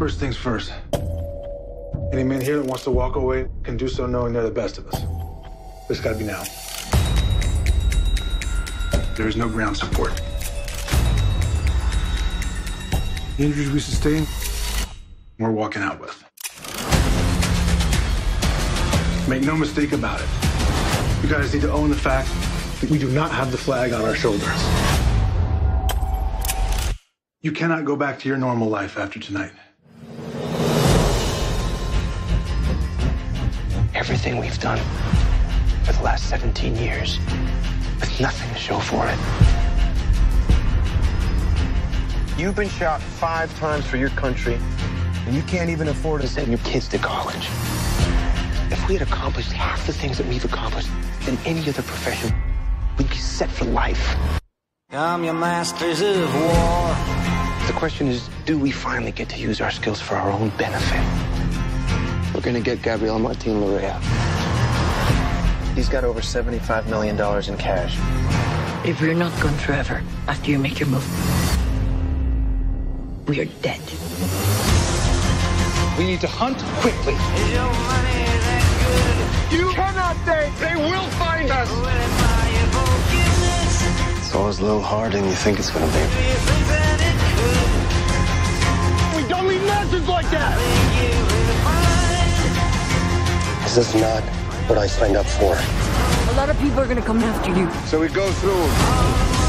First things first. Any man here that wants to walk away can do so knowing they're the best of us. But it's gotta be now. There is no ground support. The injuries we sustain, we're walking out with. Make no mistake about it. You guys need to own the fact that we do not have the flag on our shoulders. You cannot go back to your normal life after tonight. Everything we've done for the last 17 years, with nothing to show for it. You've been shot 5 times for your country, and you can't even afford to send your kids to college. If we had accomplished half the things that we've accomplished in any other profession, we'd be set for life. I'm your masters of war. The question is, do we finally get to use our skills for our own benefit? We're gonna get Gabriel Martín Luréa. He's got over $75 million in cash. If we're not gone forever after you make your move, we are dead. We need to hunt quickly. Is your money that good? You cannot think. They will find us. It's always a little harder than you think it's gonna be. We don't need messages like that. This is not what I signed up for. A lot of people are going to come after you. So we go through.